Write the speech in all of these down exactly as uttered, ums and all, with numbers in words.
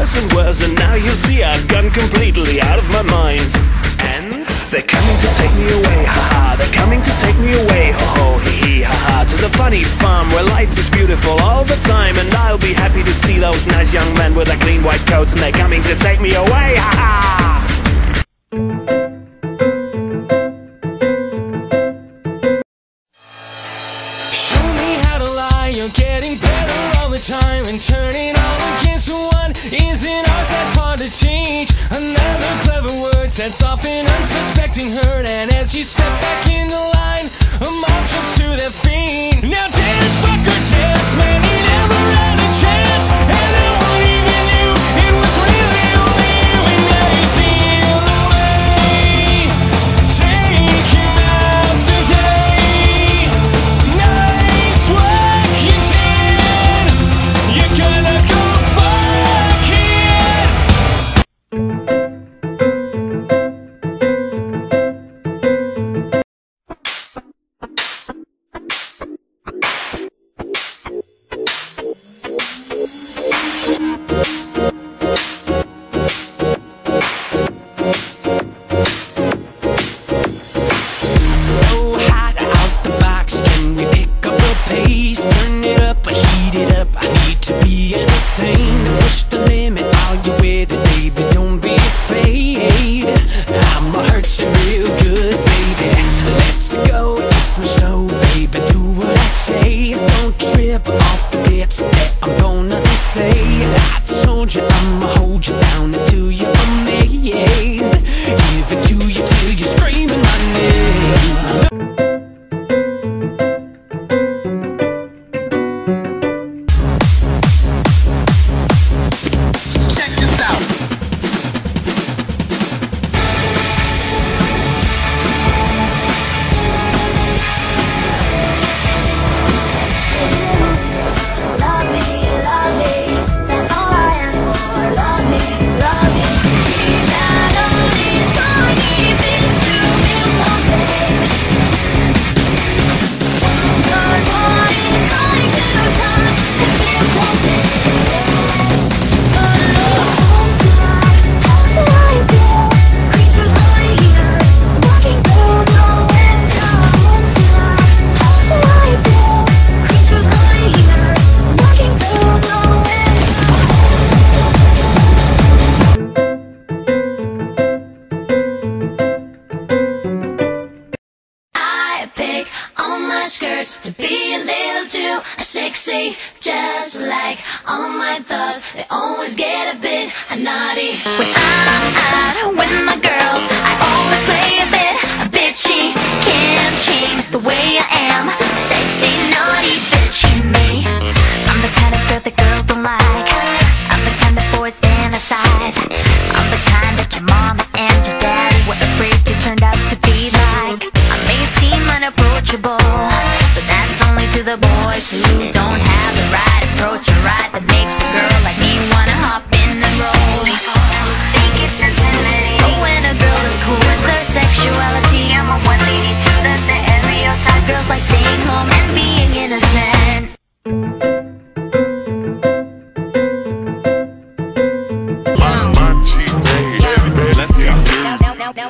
worse and worse, and now you see I've gone completely out of my mind. And they're coming to take me away, haha, they're coming to take me away, ho ho, hee hee, haha, to the funny farm where life is beautiful all the time. And I'll be happy to see those nice young men with their clean white coats, and they're coming to take me away, haha. Show me how to lie, you're getting better all the time, and turning all against one is an art that's hard to teach. Another clever word sets off an unsuspecting hurt, and as you step back in the line, a mob jumps to their feet. Now dance, fucker, dance, man, he never had a chance, and I won't even knew it was really only you, and now you steal away. Take him out today. Nice work you did. You're gonna go fuck it. To be a little too sexy, just like all my thoughts, they always get a bit naughty. When I'm out with my girls, I always play a bit bitchy. Can't change the way I am, sexy, naughty, bitchy me. I'm the kind of girl that girls don't like. I'm the kind that boys fantasize. I'm the kind that your mama and your daddy were afraid you turned out to be like. I may seem unapproachable, to the boys who don't have the right approach or right that makes a girl like me wanna hop in and roll. Think it's intimidating, but when a girl is cool with her sexuality, I'm a one leading to the stereotype. Girls like staying home and being innocent.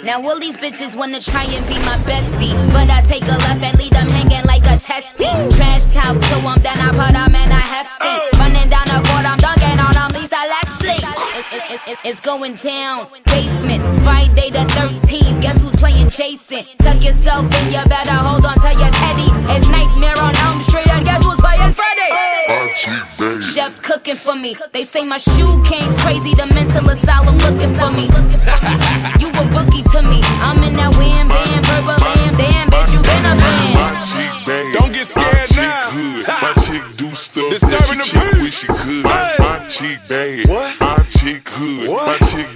Now all these bitches wanna try and be my bestie, but I take a left and leave them hanging like a testy. Trash talk to them, then I put them in a hefty. Running down the court, I'm dunking on them, Lisa Leslie. It, it, it, it's going down, basement, Friday the thirteenth, guess who's playing Jason? Tuck yourself in, you better hold on to your teddy. It's Nightmare on Elm Street, and guess who's playing Freddy? Hey. Chef cooking for me, they say my shoe came crazy, the mental asylum looking for me. You a rookie to me, I'm in that wham bam, verbal lamb, damn bitch, you been a man. Don't get scared now, my chick do stuff, disturbing the peace. My chick bad, my chick hood, my chick